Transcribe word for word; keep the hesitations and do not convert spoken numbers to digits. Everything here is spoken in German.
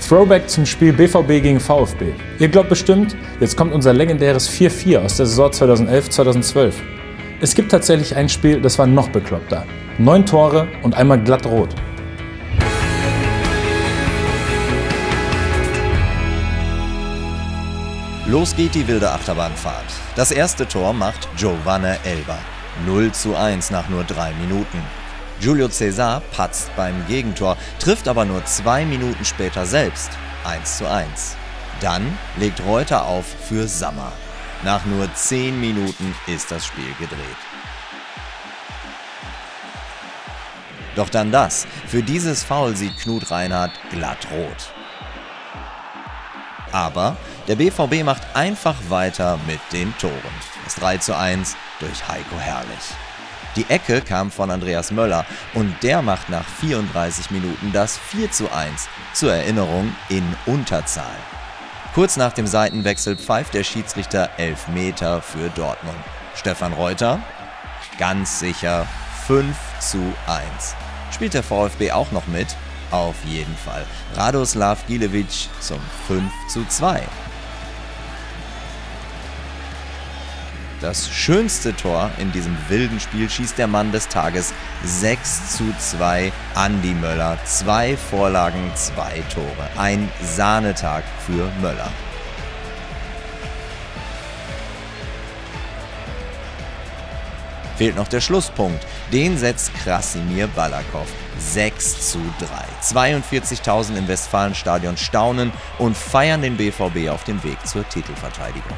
Throwback zum Spiel B V B gegen VfB. Ihr glaubt bestimmt, jetzt kommt unser legendäres vier vier aus der Saison zweitausendelf zweitausendzwölf. Es gibt tatsächlich ein Spiel, das war noch bekloppter. Neun Tore und einmal glatt rot. Los geht die wilde Achterbahnfahrt. Das erste Tor macht Giovane Elber. null zu eins nach nur drei Minuten. Julio César patzt beim Gegentor, trifft aber nur zwei Minuten später selbst. eins zu eins. Dann legt Reuter auf für Sammer. Nach nur zehn Minuten ist das Spiel gedreht. Doch dann das. Für dieses Foul sieht Knut Reinhardt glatt rot. Aber der B V B macht einfach weiter mit den Toren. Das drei zu eins durch Heiko Herrlich. Die Ecke kam von Andreas Möller und der macht nach vierunddreißig Minuten das vier zu eins, zur Erinnerung in Unterzahl. Kurz nach dem Seitenwechsel pfeift der Schiedsrichter Elfmeter für Dortmund. Stefan Reuter? Ganz sicher fünf zu eins. Spielt der VfB auch noch mit? Auf jeden Fall. Radoslav Gilewitsch zum fünf zu zwei. Das schönste Tor in diesem wilden Spiel schießt der Mann des Tages sechs zu zwei, Andi Möller. Zwei Vorlagen, zwei Tore. Ein Sahnetag für Möller. Fehlt noch der Schlusspunkt. Den setzt Krasimir Balakov. sechs zu drei. zweiundvierzigtausend im Westfalenstadion staunen und feiern den B V B auf dem Weg zur Titelverteidigung.